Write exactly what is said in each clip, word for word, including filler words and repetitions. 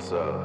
What's up?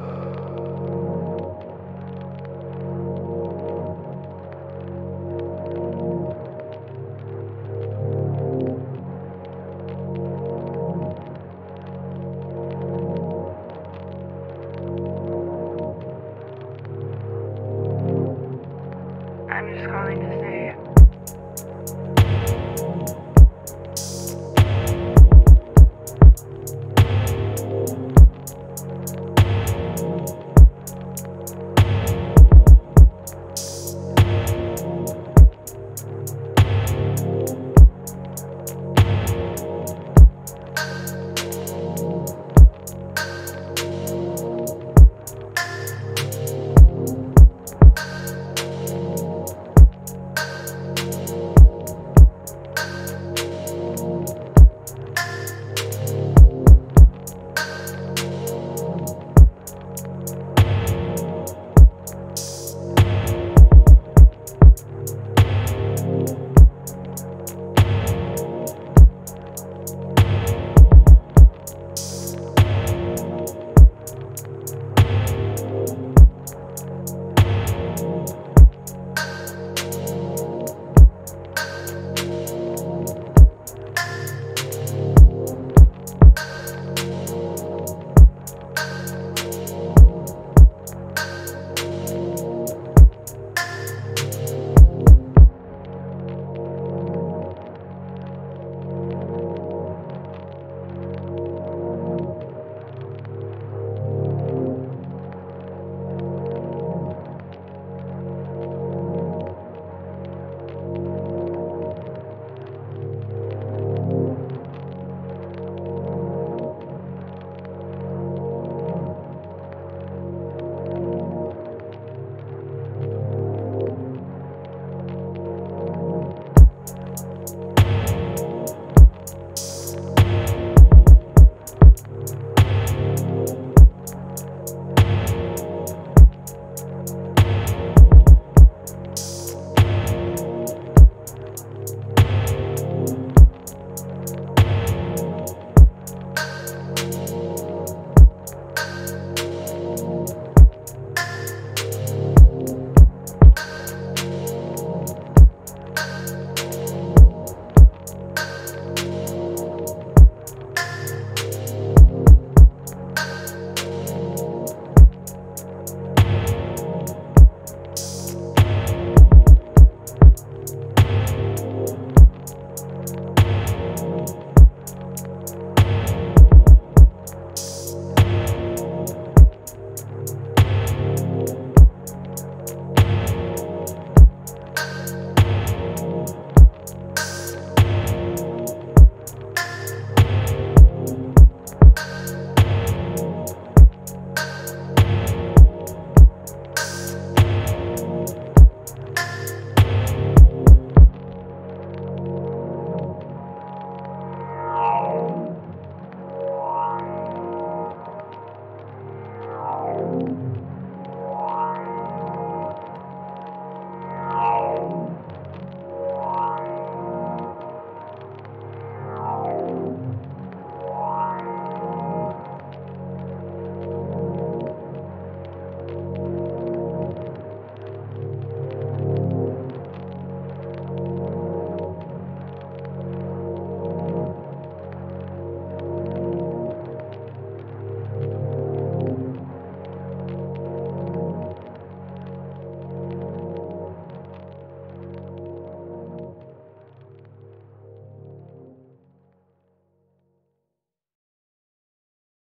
Thank you.